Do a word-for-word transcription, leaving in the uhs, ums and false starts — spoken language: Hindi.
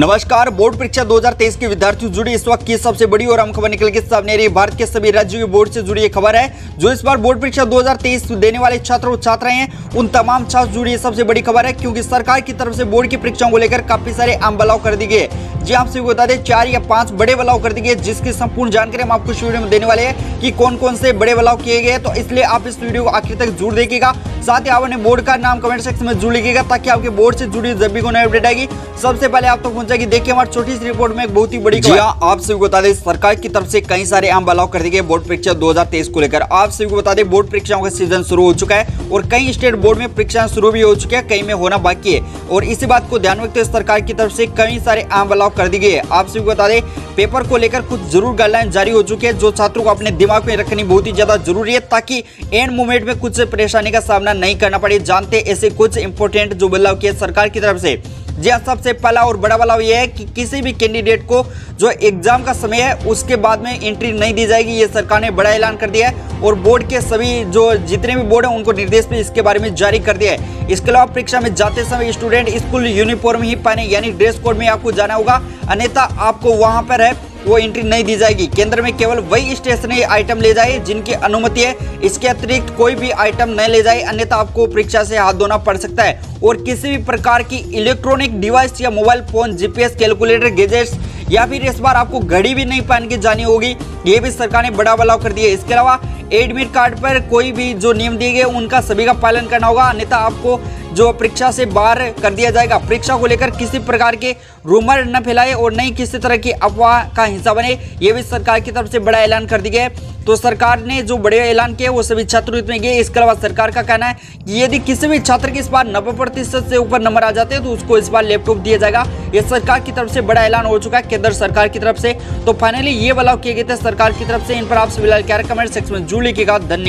नमस्कार। बोर्ड परीक्षा दो हज़ार तेईस के विद्यार्थियों जुड़ी इस वक्त की सबसे बड़ी और अहम खबर निकल के सामने आ रही है। भारत के सभी राज्यों के बोर्ड से जुड़ी एक खबर है जो इस बार बोर्ड परीक्षा दो हज़ार तेईस देने वाले छात्र और छात्राएं हैं उन तमाम छात्र जुड़ी सबसे बड़ी खबर है, क्योंकि सरकार की तरफ से बोर्ड की परीक्षाओं को लेकर काफी सारे आम बदलाव कर दिए गए। जी आप सभी बता दें चार या पांच बड़े बदलाव कर दिए गए, जिसकी संपूर्ण जानकारी हम आपको इस वीडियो में देने वाले हैं कि कौन कौन से बड़े बदलाव किए गए, तो इसलिए आप इस वीडियो को आखिर तक जरूर देखिएगा। साथ ही आप अपने बोर्ड का नाम कमेंट सेक्शन में जरूर लिखिएगा ताकि आपके बोर्ड से जुड़ी जब भी कोई नई अपडेट आएगी सबसे पहले आप तक पहुंच जाएगी। देखिए हमारी छोटी सी रिपोर्ट में एक बहुत ही बड़ी खबर। आप सभी को बता दें सरकार की तरफ से कई सारे आम बदलाव कर दिए गए बोर्ड परीक्षा दो हज़ार तेईस को लेकर। आप सभी को बता दें बोर्ड परीक्षाओं का सीजन शुरू हो चुका है और कई स्टेट बोर्ड में परीक्षाएं शुरू भी हो चुकी है, कई में होना बाकी है और इसी बात को ध्यान में रखते हुए सरकार की तरफ से कई सारे आम बदलाव कर दिए गए। आप सभी को बता दें पेपर को लेकर कुछ जरूर गाइडलाइन जारी हो चुकी है जो छात्रों को अपने दिमाग में रखनी बहुत ही ज्यादा जरूरी है ताकि एंड मोमेंट में कुछ परेशानी का सामना नहीं करना पड़े। जानते ऐसे कुछ इंपोर्टेंट जो बदलाव किए सरकार की तरफ से। जी सबसे पहला और बड़ा बदलाव यह है कि किसी भी कैंडिडेट को जो एग्जाम का समय है उसके बाद में एंट्री नहीं दी जाएगी, ये सरकार ने बड़ा ऐलान कर दिया है और बोर्ड के सभी जो जितने भी बोर्ड हैं उनको निर्देश भी इसके बारे में जारी कर दिया है। इसके अलावा परीक्षा में जाते समय स्टूडेंट स्कूल यूनिफॉर्म ही पहने यानी ड्रेस कोड में आपको जाना होगा, अन्यथा आपको वहाँ पर है वो एंट्री नहीं दी जाएगी। केंद्र में केवल वही स्टेशनरी आइटम ले जाए जिनकी अनुमति है, इसके अतिरिक्त कोई भी आइटम नहीं ले जाए अन्यथा आपको परीक्षा से हाथ धोना पड़ सकता है। और किसी भी प्रकार की इलेक्ट्रॉनिक डिवाइस या mobile phone, GPS, calculator, gadgets या फिर इस बार आपको घड़ी भी नहीं पहन के जानी होगी, ये भी सरकार ने बड़ा बदलाव कर दिया। इसके अलावा एडमिट कार्ड पर कोई भी जो नियम दिए गए उनका सभी का पालन करना होगा अन्यथा आपको जो परीक्षा से बाहर कर दिया जाएगा। परीक्षा को लेकर किसी प्रकार के रूमर न फैलाए और न ही किसी तरह की अफवाह का हिस्सा बने, ये भी सरकार की तरफ से बड़ा ऐलान कर दिया है। तो सरकार ने जो बड़े ऐलान किए वो सभी छात्रों हित में गए। इसके अलावा सरकार का कहना है कि यदि किसी भी छात्र के इस बार नब्बे प्रतिशत से ऊपर नंबर आ जाते हैं तो उसको इस बार लैपटॉप दिया जाएगा। ये सरकार की तरफ से बड़ा ऐलान हो चुका है केंद्र सरकार की तरफ से। तो फाइनली ये बदलाव किए गए थे सरकार की तरफ से। इन पर आप सभी लाइक कमेंट सेक्शन में जुड़ लिखिएगा। धन्यवाद।